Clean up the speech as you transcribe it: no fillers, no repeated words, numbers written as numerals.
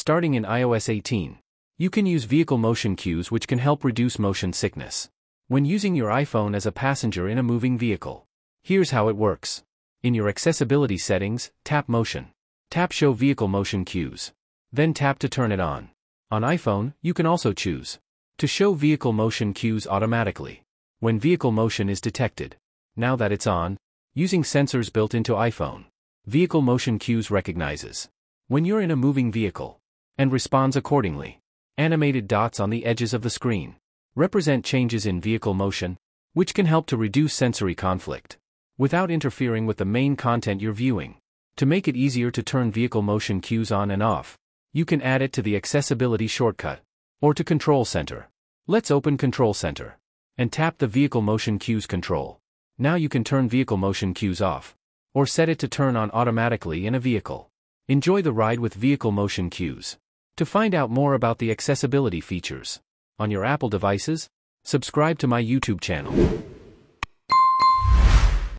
starting in iOS 18. You can use vehicle motion cues which can help reduce motion sickness when using your iPhone as a passenger in a moving vehicle. Here's how it works. In your accessibility settings, tap Motion. Tap Show Vehicle Motion Cues. Then tap to turn it on. On iPhone, you can also choose to show vehicle motion cues automatically when vehicle motion is detected. Now that it's on, using sensors built into iPhone, vehicle motion cues recognizes when you're in a moving vehicle and responds accordingly. Animated dots on the edges of the screen represent changes in vehicle motion, which can help to reduce sensory conflict without interfering with the main content you're viewing. To make it easier to turn vehicle motion cues on and off, you can add it to the accessibility shortcut or to Control Center. Let's open Control Center and tap the vehicle motion cues control. Now you can turn vehicle motion cues off or set it to turn on automatically in a vehicle. Enjoy the ride with vehicle motion cues. To find out more about the accessibility features on your Apple devices, subscribe to my YouTube channel.